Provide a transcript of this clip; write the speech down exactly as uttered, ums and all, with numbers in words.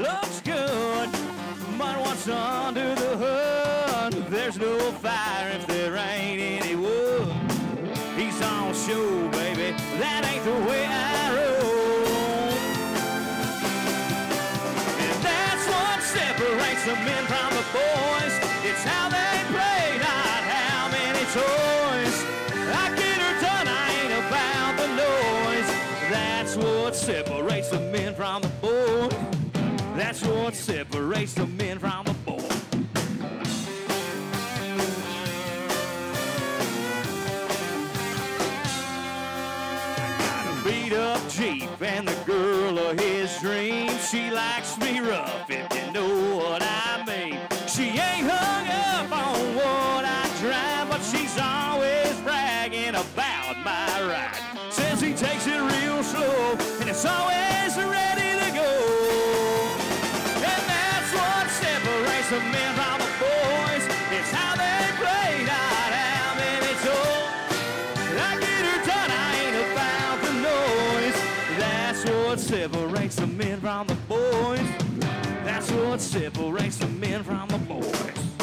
looks good, but what's under the hood? There's no fire if there ain't any wood. He's on show, baby, that ain't the way I roll. And that's what separates the men from the boys. It's how they play, not how many toys. I get her done, I ain't about the noise. That's what separates the men from the boys. That's what separates the men from the boys. I got a beat-up Jeep and the girl of his dreams. She likes me rough, if you know what I mean. She ain't hung up on what I drive, but she's always bragging about my ride. Says he takes it real slow, and it's always ready to go. And that's what separates the men from the boys. It's how they play, not how many toys. I get her done, I ain't about the noise. That's what separates the men from the boys. That's what separates the men from the boys.